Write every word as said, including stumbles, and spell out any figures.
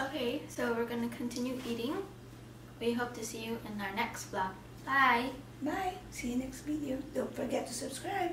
Okay, so we're gonna continue eating. We hope to see you in our next vlog. Bye! Bye! See you next video. Don't forget to subscribe!